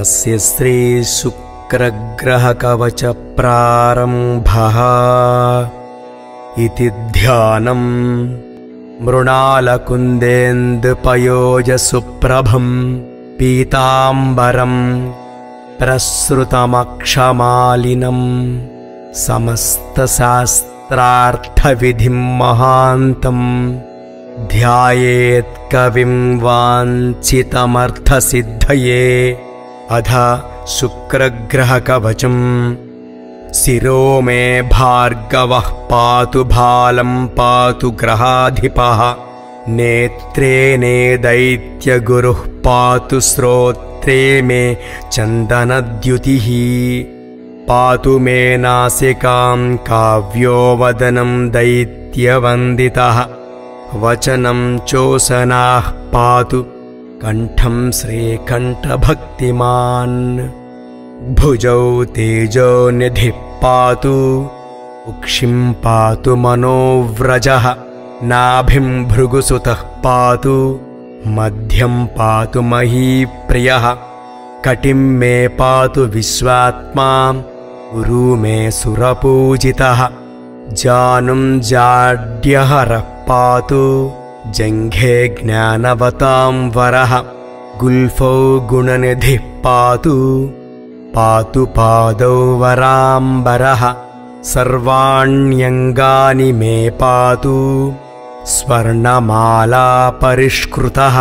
अस्य श्री शुक्रग्रह कवच प्रारंभः इति ध्यानं मृणालकुन्देन्दुपयोज सुप्रभं पीताम्बरं प्रसृतमक्षमालिनं समस्तशास्त्रार्थविधिं महान्तं ध्यायेत् कविं वाञ्छितमर्थसिद्धये अथ शुक्रग्रहकवचं शिरो मे भार्गवः पातु भालं पातु ग्रहाधिपः नेत्रे ने दैत्यगुरुः पातु श्रोत्रे मे चन्दनद्युतिः पातु मे नासिकां काव्यो वदनं दैत्यवन्दितः वचनं चोसनाः पातु कंठं श्रीकण्ठभक्तिमान् भुजौ तेजो निधिः पातु उक्षिं पातु मनोव्रजः नाभिं भृगुसुतः पातु मध्यं पातु महीप्रियः कटिं मे पातु विश्वात्मा उरु मे सुरपूजितः जानुं जाड्यहरः पातु जंघे ज्ञानवतां वरः गुल्फौ गुणनिधिः पातु पातु पादौ वराम्बरः सर्वाण्यङ्गानि मे पातु स्वर्णमाला परिष्कृतः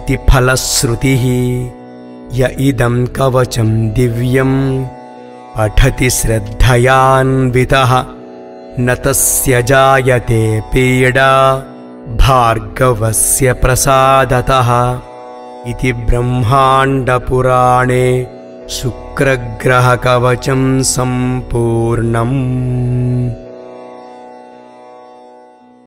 इति फलश्रुतिः य इदं कवचं दिव्यं पठति श्रद्धयान्वितः न तस्य जायते पीडा भार्गवस्य प्रसादतः इति ब्रह्माण्डपुराणे शुक्रग्रहकवचं सम्पूर्णम्।